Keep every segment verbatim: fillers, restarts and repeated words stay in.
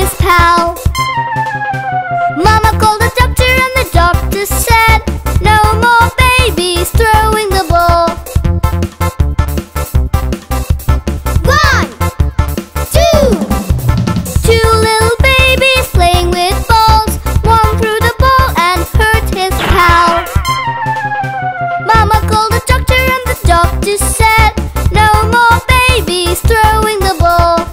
his pal. Mama called the doctor and the doctor said, no more babies throwing the ball. One, two, two little babies playing with balls. One threw the ball and hurt his pal. Mama called the doctor and the doctor said, no more babies throwing the ball.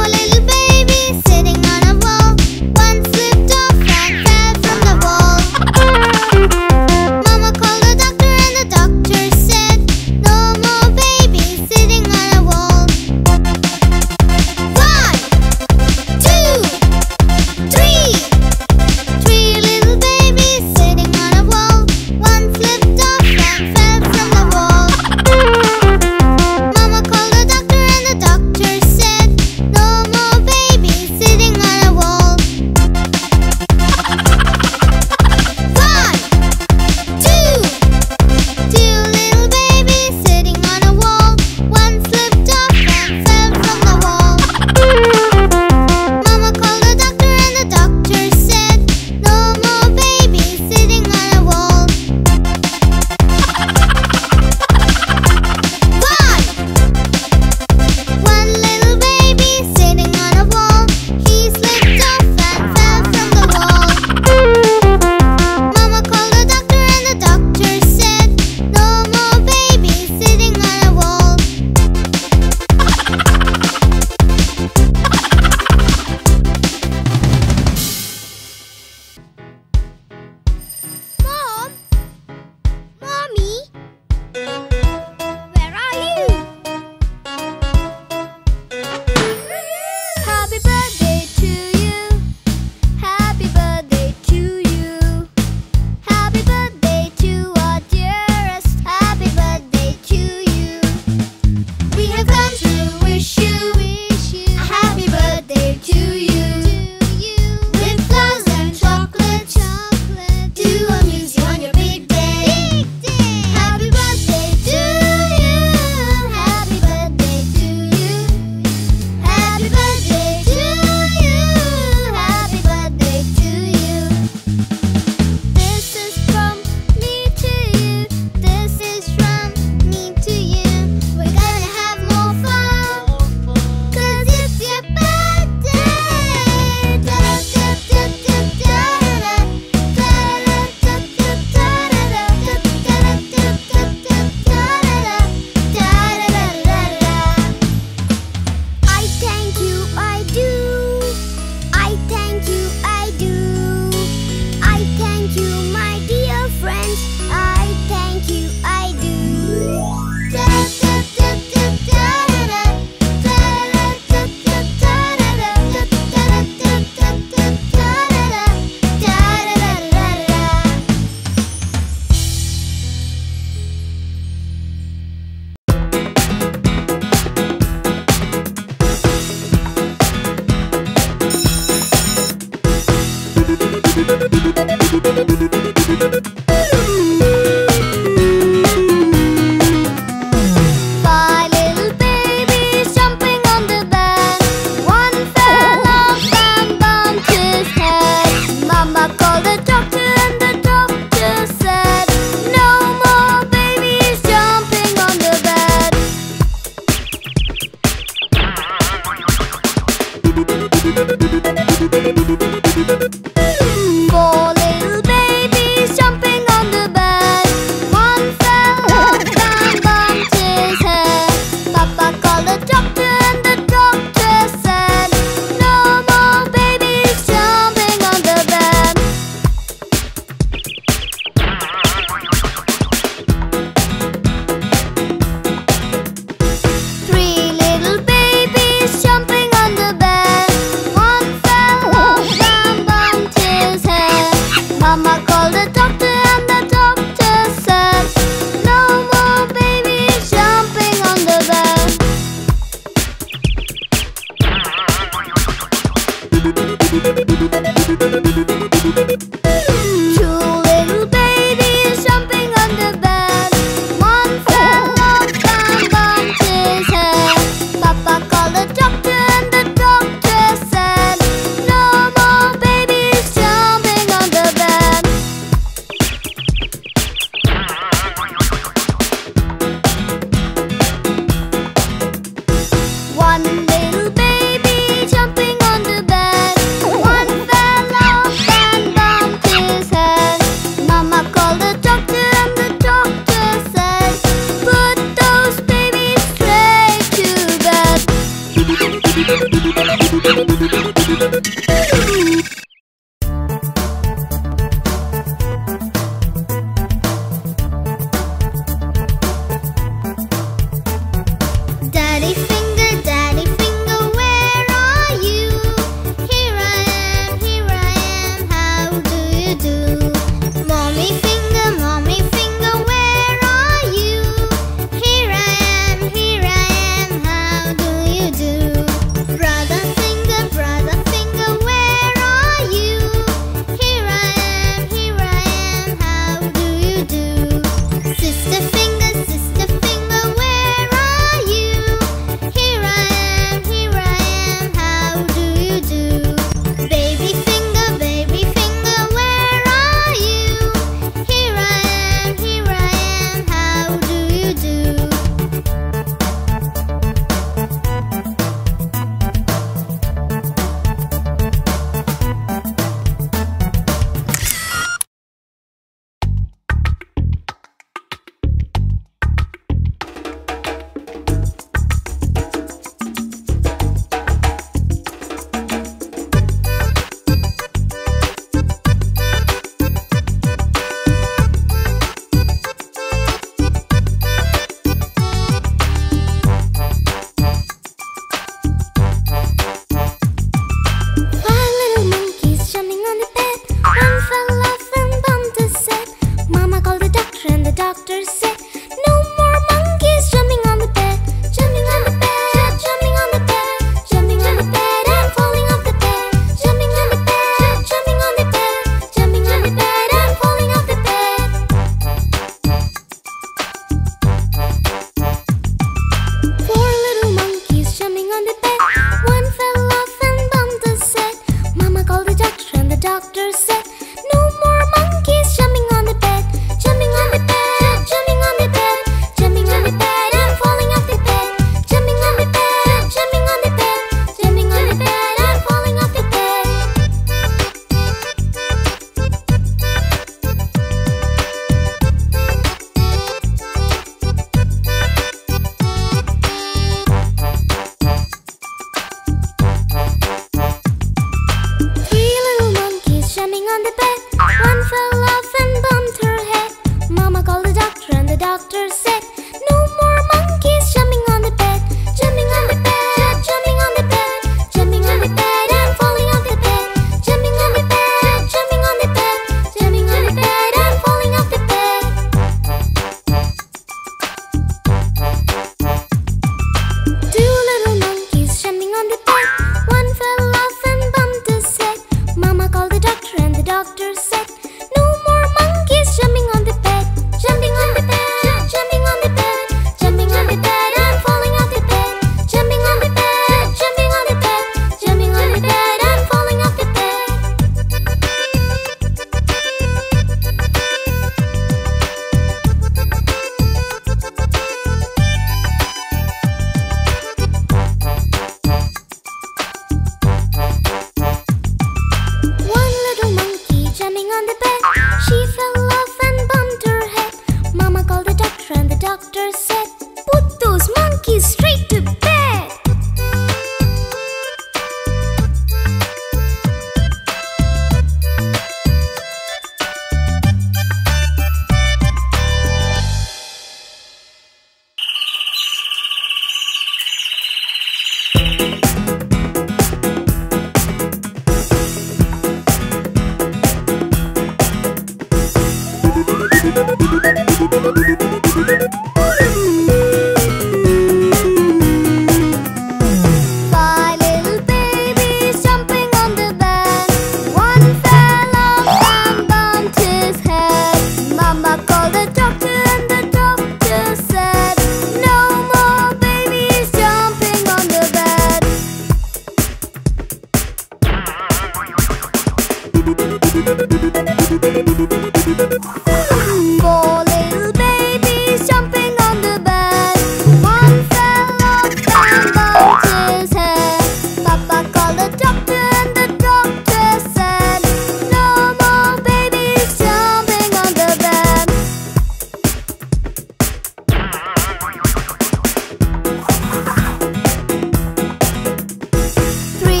Three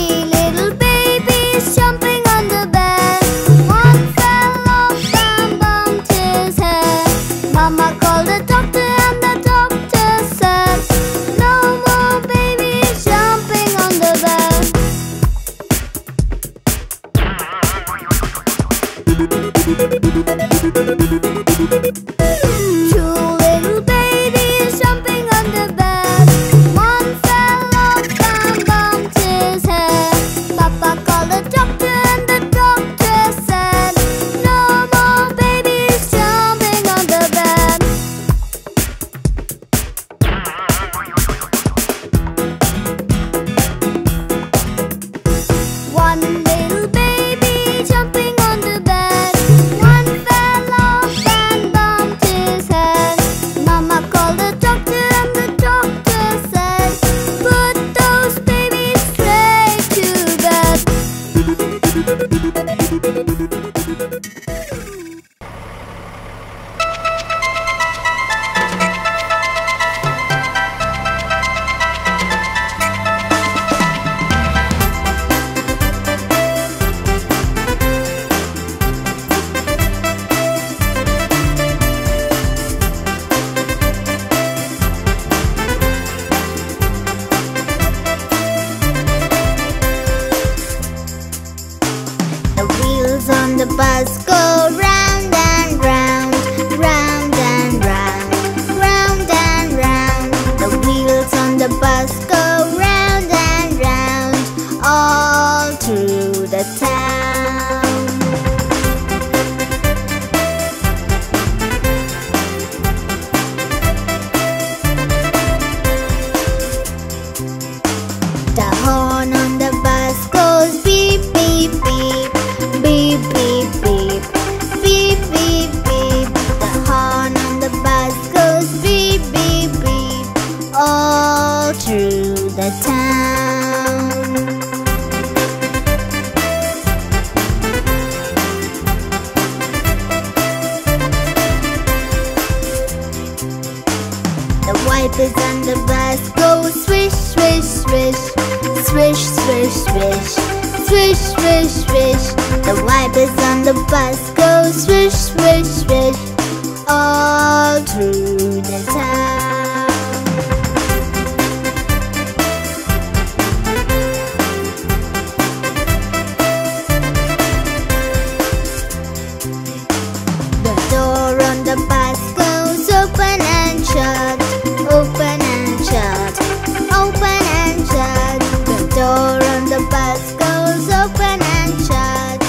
The bus go round and round, round and round, round and round. The wheels on the bus go round and round, all through the town. The horn on the bus goes beep, beep, beep, beep, beep, beep, beep, beep, beep. The horn on the bus goes beep, beep, beep, all through the town. The wipers on the bus go swish, swish, swish, swish, swish, swish, swish, swish, swish. The wipers on the bus go swish, swish, swish, all through the town. The door on the bus goes open and shut, open and shut, open and shut. The door on the bus goes open and shut,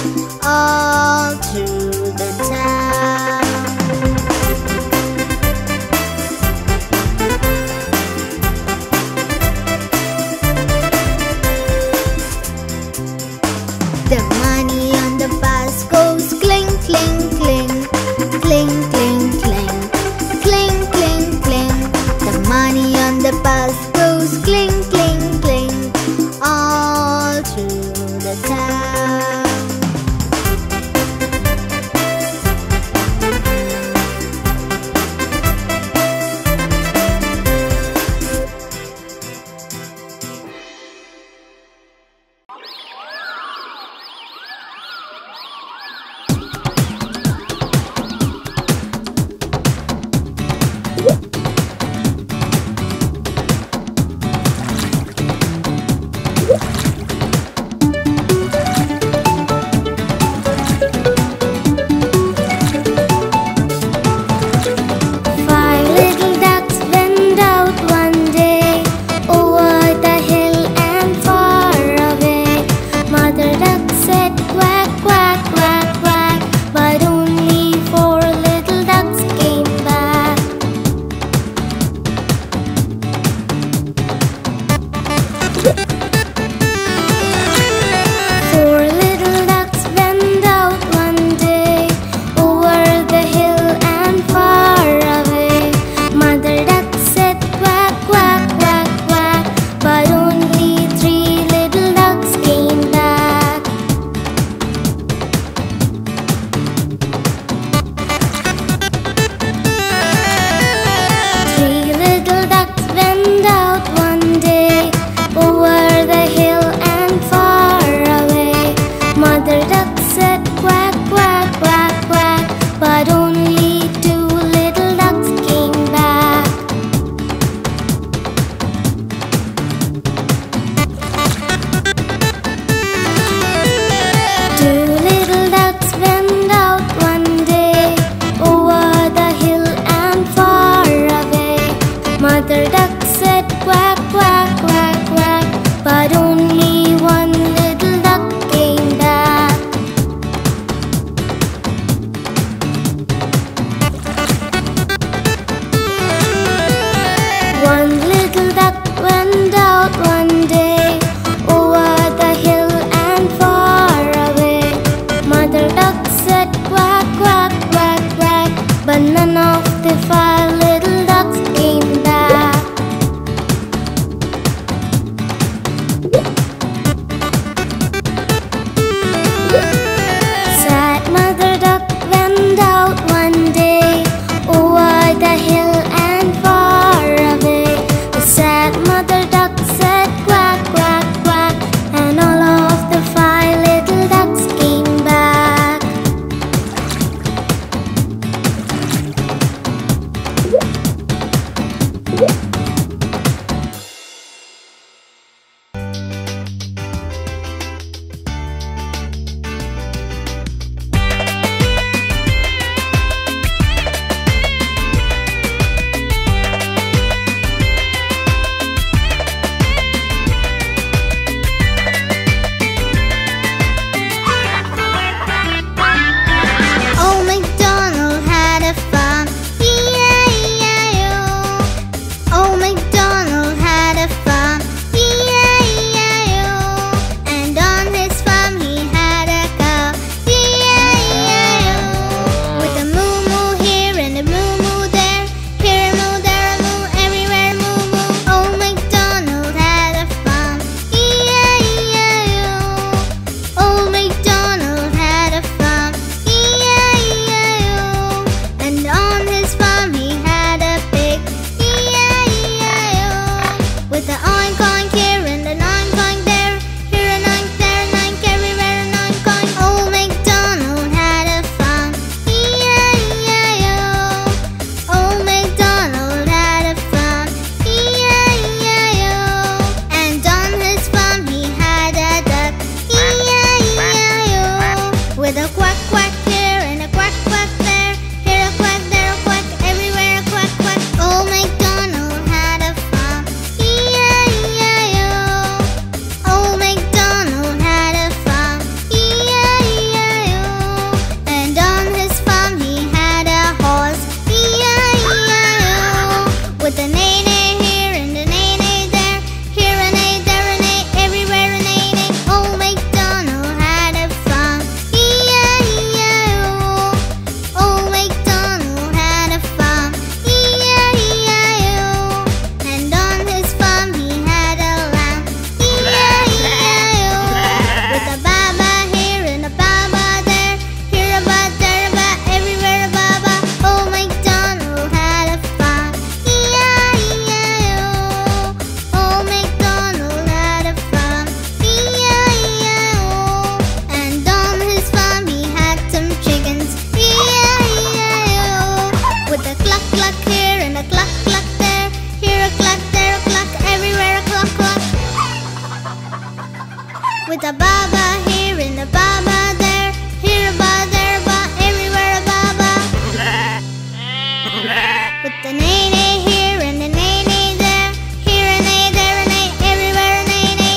all through the town. a Baba here and a Baba there, here a Baba there, but everywhere a Baba. With the nay nay here and the nay nay there, here a nay there a nay, everywhere a nay nay.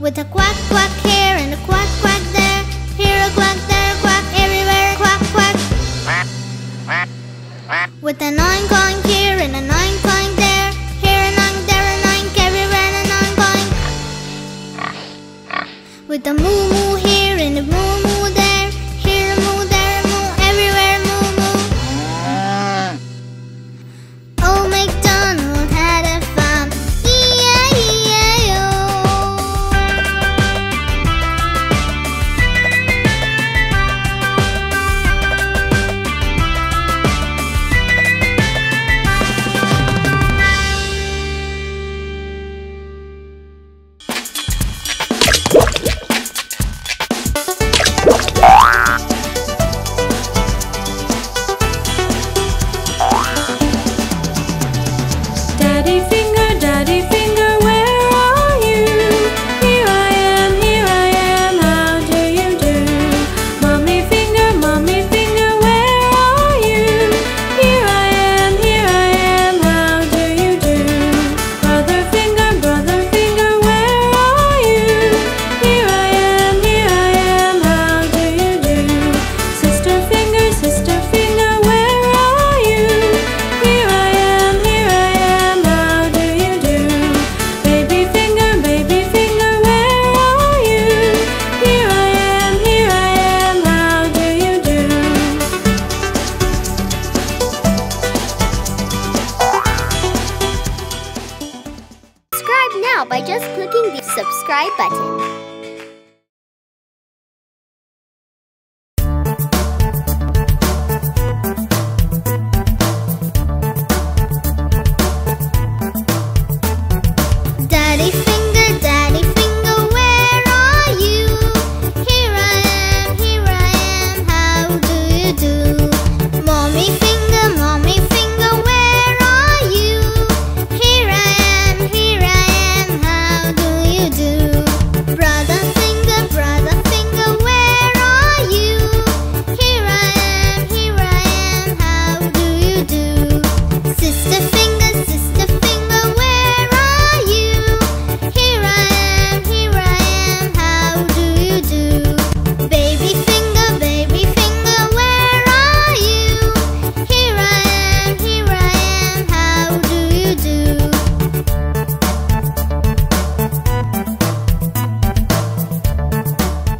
With a quack quack here and a quack quack there, here a quack there a quack, everywhere a quack quack. With an oink-oink here and an oink-oink there, here an oink, there an oink, everywhere an oink-oink. With a moo-moo here and a moo-moo there, here a moo, there a moo, everywhere a moo-moo. Old MacDonald had a farm, by just clicking the subscribe button.